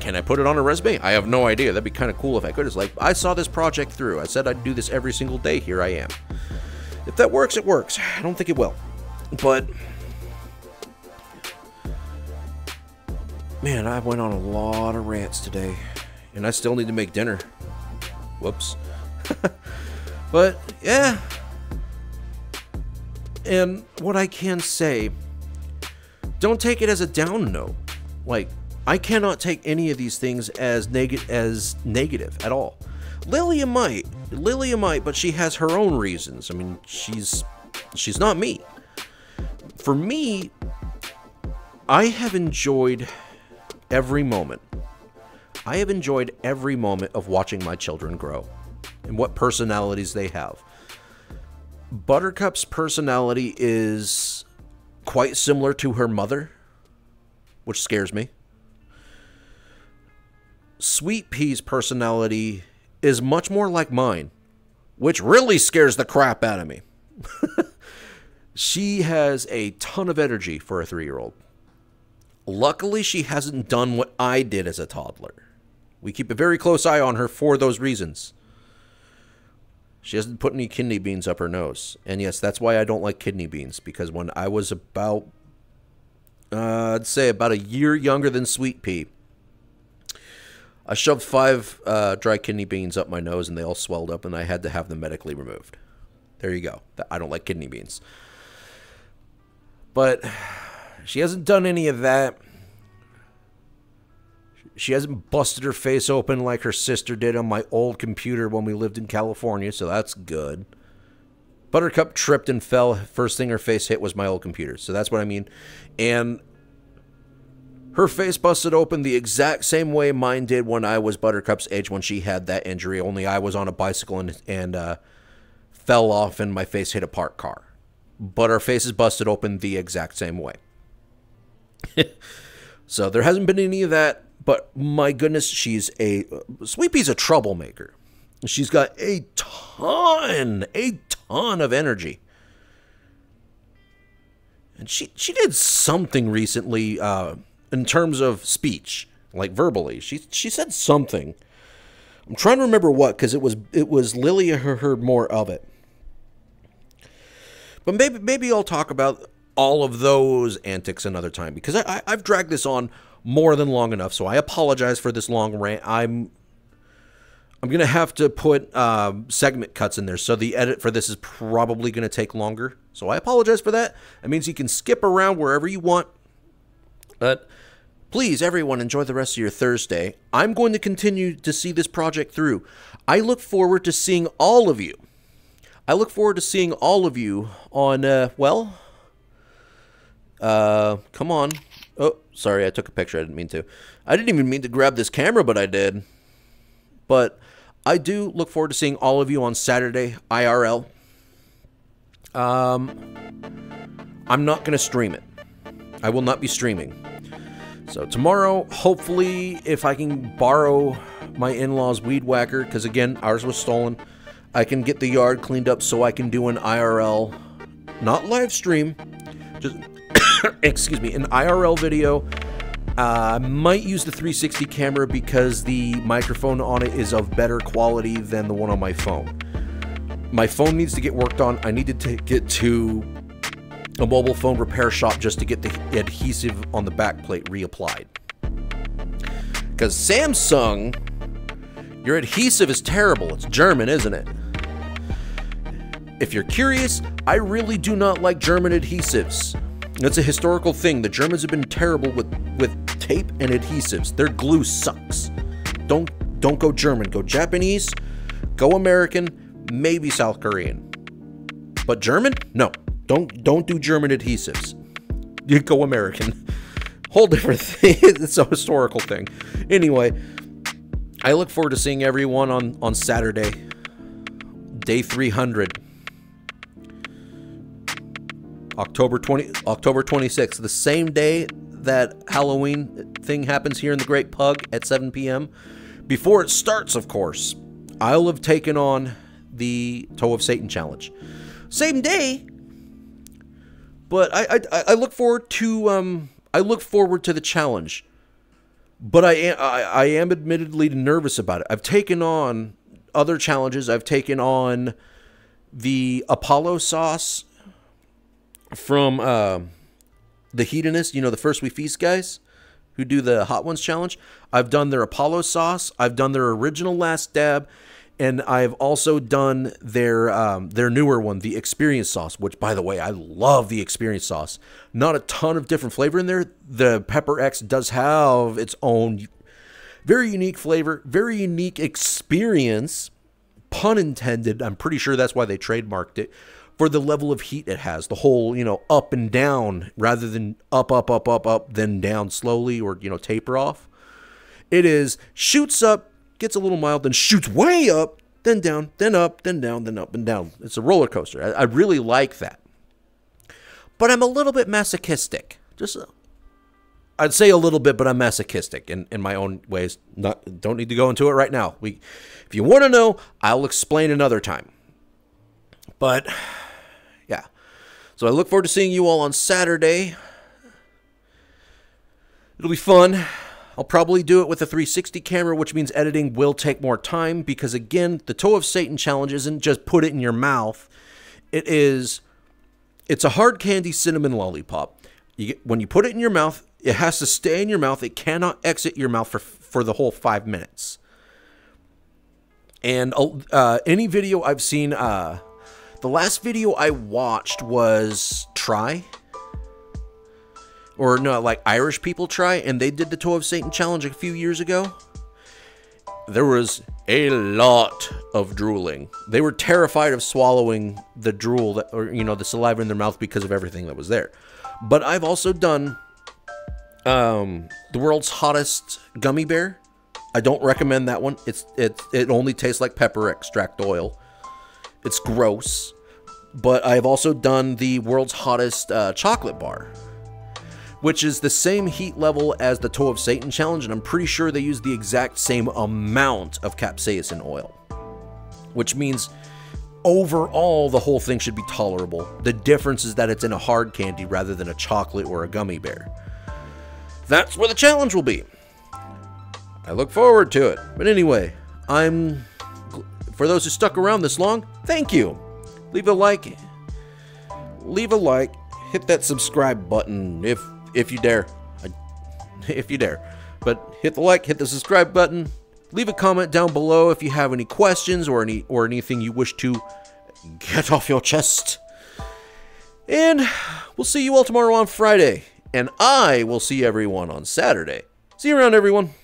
Can I put it on a resume? I have no idea. That'd be kind of cool if I could. It's like, I saw this project through. I said I'd do this every single day. Here I am. If that works, it works. I don't think it will. But Man, I went on a lot of rants today, and I still need to make dinner. Whoops. But yeah, and what I can say, don't take it as a down note. Like, I cannot take any of these things as negative at all. Lilia might, but she has her own reasons. I mean, she's not me. For me, I have enjoyed every moment. I have enjoyed every moment of watching my children grow and what personalities they have. Buttercup's personality is quite similar to her mother, which scares me. Sweet Pea's personality is much more like mine, which really scares the crap out of me. She has a ton of energy for a 3-year-old. Luckily, she hasn't done what I did as a toddler. We keep a very close eye on her for those reasons. She hasn't put any kidney beans up her nose. And yes, that's why I don't like kidney beans, because when I was about, I'd say about a year younger than Sweet Pea, I shoved 5 dry kidney beans up my nose, and they all swelled up, and I had to have them medically removed. There you go. I don't like kidney beans. But she hasn't done any of that. She hasn't busted her face open like her sister did on my old computer when we lived in California, so that's good. Buttercup tripped and fell. First thing her face hit was my old computer, so that's what I mean. And her face busted open the exact same way mine did when I was Buttercup's age when she had that injury, only I was on a bicycle and fell off and my face hit a parked car. But her face is busted open the exact same way. So there hasn't been any of that, but my goodness, Sweet Pea's a troublemaker. She's got a ton of energy. And she did something recently, in terms of speech, like verbally, she said something. I'm trying to remember what, because it was Lilia who heard more of it. But maybe I'll talk about all of those antics another time, because I've dragged this on more than long enough. So I apologize for this long rant. I'm gonna have to put segment cuts in there, so the edit for this is probably gonna take longer. So I apologize for that. That means you can skip around wherever you want. But please, everyone, enjoy the rest of your Thursday. I'm going to continue to see this project through. I look forward to seeing all of you. I look forward to seeing all of you on, come on. Oh, sorry, I took a picture. I didn't mean to. I didn't even mean to grab this camera, but I did. But I do look forward to seeing all of you on Saturday, IRL. I'm not going to stream it. I will not be streaming. So tomorrow, hopefully, if I can borrow my in-laws' weed whacker, because again, ours was stolen, I can get the yard cleaned up so I can do an IRL, not live stream, just, excuse me, an IRL video. I might use the 360 camera because the microphone on it is of better quality than the one on my phone. My phone needs to get worked on. I need to take it to a mobile phone repair shop just to get the adhesive on the back plate reapplied. Because Samsung, your adhesive is terrible. It's German, isn't it? If you're curious, I really do not like German adhesives. That's a historical thing. The Germans have been terrible with tape and adhesives. Their glue sucks. Don't go German. Go Japanese, go American, maybe South Korean. But German? No. Don't do German adhesives. You go American. Whole different thing. It's a historical thing. Anyway, I look forward to seeing everyone on Saturday. Day 300. October 26th. The same day that Halloween thing happens here in the Great Pug at 7 p.m. Before it starts, of course, I'll have taken on the Toe of Satan challenge. Same day. But I look forward to the challenge, but I am admittedly nervous about it. I've taken on other challenges. I've taken on the Apollo sauce from the hedonist, you know, the First We Feast guys who do the Hot Ones challenge. I've done their Apollo sauce. I've done their original Last Dab. And I've also done their newer one, the Experience Sauce, which, by the way, I love the Experience Sauce. Not a ton of different flavor in there. The Pepper X does have its own very unique flavor, very unique experience, pun intended. I'm pretty sure that's why they trademarked it, for the level of heat it has. The whole, you know, up and down rather than up, then down slowly or, you know, taper off. It is shoots up, gets a little mild, then shoots way up, then down, then up, then down, then up and down. It's a roller coaster. I really like that. But I'm a little bit masochistic. Just, I'd say a little bit, but I'm masochistic in my own ways. Don't need to go into it right now. If you want to know, I'll explain another time. But, yeah. So I look forward to seeing you all on Saturday. It'll be fun. I'll probably do it with a 360 camera, which means editing will take more time because, again, the Toe of Satan challenge isn't just put it in your mouth. It's a hard candy cinnamon lollipop. When you put it in your mouth, it has to stay in your mouth. It cannot exit your mouth for the whole 5 minutes. And any video I've seen, the last video I watched was Try. Or no, like Irish people try, and they did the Toe of Satan challenge a few years ago. There was a lot of drooling. They were terrified of swallowing the drool, or, you know, the saliva in their mouth because of everything that was there. But I've also done the world's hottest gummy bear. I don't recommend that one. It only tastes like pepper extract oil. It's gross. But I've also done the world's hottest chocolate bar, which is the same heat level as the Toe of Satan challenge, and I'm pretty sure they use the exact same amount of capsaicin oil, which means overall the whole thing should be tolerable. The difference is that it's in a hard candy rather than a chocolate or a gummy bear. That's where the challenge will be. I look forward to it. But anyway, for those who stuck around this long, thank you. Leave a like. Leave a like. Hit that subscribe button if you dare, if you dare. But hit the like, hit the subscribe button. Leave a comment down below if you have any questions or anything you wish to get off your chest. And we'll see you all tomorrow on Friday, and I will see everyone on Saturday. See you around, everyone.